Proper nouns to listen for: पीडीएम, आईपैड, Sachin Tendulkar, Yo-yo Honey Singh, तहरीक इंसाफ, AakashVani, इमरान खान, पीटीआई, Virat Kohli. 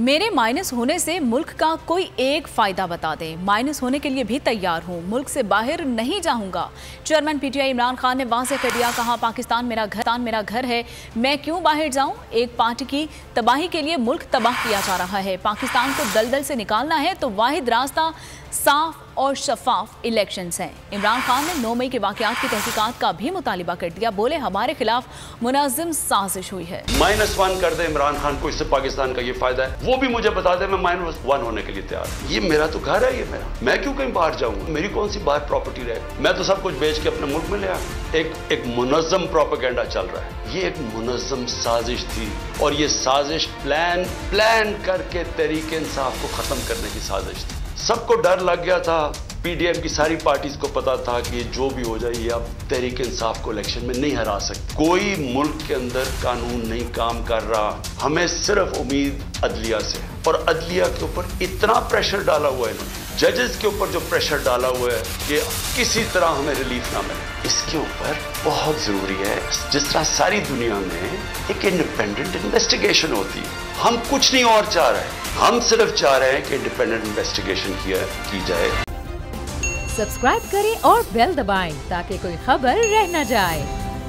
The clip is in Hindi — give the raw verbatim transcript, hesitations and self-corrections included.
मेरे माइनस होने से मुल्क का कोई एक फ़ायदा बता दें, माइनस होने के लिए भी तैयार हूं, मुल्क से बाहर नहीं जाऊंगा। चेयरमैन पीटीआई इमरान खान ने वाज़ेह कर दिया, कहा पाकिस्तान मेरा घर तान मेरा घर है, मैं क्यों बाहर जाऊं। एक पार्टी की तबाही के लिए मुल्क तबाह किया जा रहा है। पाकिस्तान को दलदल से निकालना है तो वाहिद रास्ता साफ और शफाफ इलेक्शंस हैं। इमरान खान ने नौ मई के वाक़यात की तहकीकात का भी मुतालिबा कर दिया, बोले हमारे खिलाफ मुनाजिम साजिश हुई है। माइनस वन कर दे इमरान खान को, इससे पाकिस्तान का ये फायदा है। वो भी मुझे बता दे, मैं माइनस वन होने के लिए तैयार। ये मेरा तो घर है, ये मेरा, मैं क्यों कहीं बाहर जाऊँगा, मेरी कौन सी बाहर प्रॉपर्टी रहेगी, मैं तो सब कुछ बेच के अपने मुल्क में ले आया। एक एक मुनज़्ज़म प्रोपेगेंडा चल रहा है, ये एक मुनज़्ज़म साजिश थी और ये साजिश प्लान प्लान करके तहरीक इंसाफ को खत्म करने की साजिश थी। सबको डर लग गया था, पीडीएम की सारी पार्टीज को पता था कि ये जो भी हो जाए ये अब तहरीक इंसाफ को इलेक्शन में नहीं हरा सकते। कोई मुल्क के अंदर कानून नहीं काम कर रहा, हमें सिर्फ उम्मीद अदलिया से, और अदलिया के ऊपर इतना प्रेशर डाला हुआ है, जजेस के ऊपर जो प्रेशर डाला हुआ है कि किसी तरह हमें रिलीफ ना मिले, इसके ऊपर बहुत जरूरी है। जिस तरह सारी दुनिया में एक इंडिपेंडेंट इन्वेस्टिगेशन होती है, हम कुछ नहीं और चाह रहे हैं, हम सिर्फ चाह रहे हैं कि इंडिपेंडेंट इन्वेस्टिगेशन किया की जाए। सब्सक्राइब करें और बेल दबाएं ताकि कोई खबर रह न जाए।